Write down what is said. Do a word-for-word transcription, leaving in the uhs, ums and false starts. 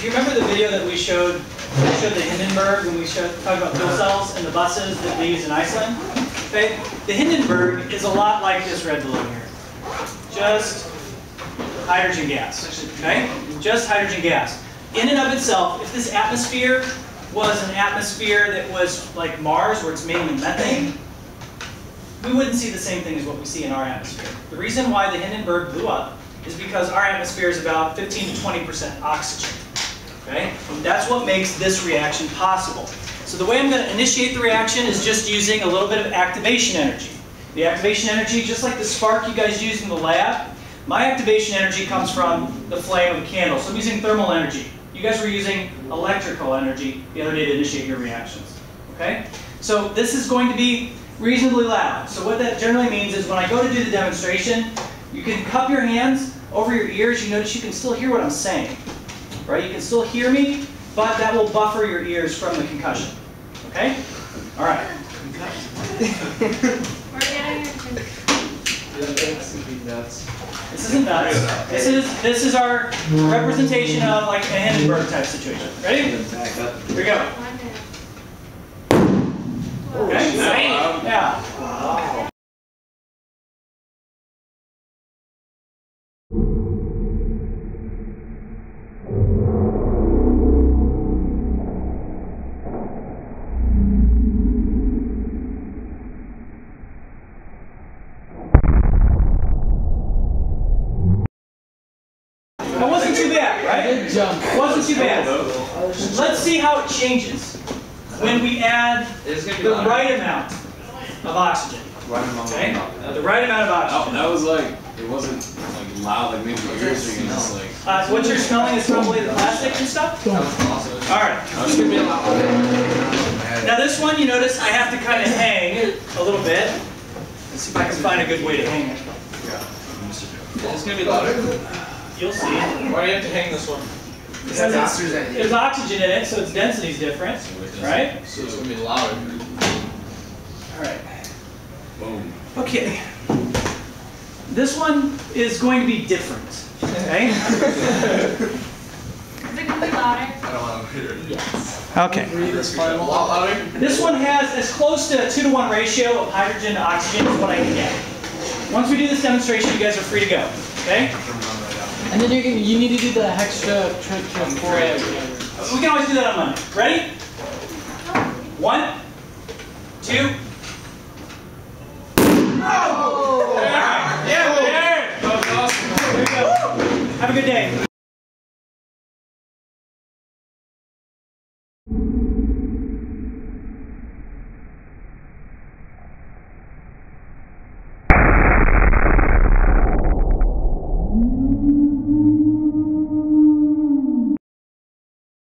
do you remember the video that we showed, we showed the Hindenburg when we showed, talked about fuel cells and the buses that they use in Iceland? Okay. The Hindenburg is a lot like this red balloon here. Just hydrogen gas, okay? Just hydrogen gas. In and of itself, if this atmosphere was an atmosphere that was like Mars, where it's mainly methane, we wouldn't see the same thing as what we see in our atmosphere. The reason why the Hindenburg blew up is because our atmosphere is about fifteen to twenty percent oxygen, okay? That's what makes this reaction possible. So the way I'm going to initiate the reaction is just using a little bit of activation energy. The activation energy, just like the spark you guys used in the lab, my activation energy comes from the flame of a candle. So I'm using thermal energy. You guys were using electrical energy the other day to initiate your reactions, okay? So this is going to be reasonably loud. So what that generally means is when I go to do the demonstration, you can cup your hands over your ears. You notice you can still hear what I'm saying, right? You can still hear me, but that will buffer your ears from the concussion, okay? All right. This isn't nuts. This is this is our representation of like a Hindenburg type situation. Ready? Here we go. Okay. Yeah. Wow. Wasn't too bad. Let's see how it changes when we add the right amount of oxygen. Okay? The right amount of oxygen. That was like, it wasn't like loud, like maybe your ears are just like. Uh, so what you're smelling is probably the plastic and stuff? That was awesome. Alright. Now this one, you notice I have to kind of hang a little bit. Let's see if I can find a good way to hang it. Yeah. It's going to be louder. You'll see. Why do you have to hang this one? Because it's, there's oxygen in it, so its density is different, right? So it's going to be louder. All right. Boom. Okay. This one is going to be different, okay? Is it going to be louder? I don't want to hear it. Yes. Okay. This one has as close to a two to one ratio of hydrogen to oxygen as what I can get. Once we do this demonstration, you guys are free to go, okay? And then you can, you need to do the extra trick for it. We can always do that on Monday. Ready? One, two. Oh! There. Yeah, we're there. That was awesome. There we go. Have a good day.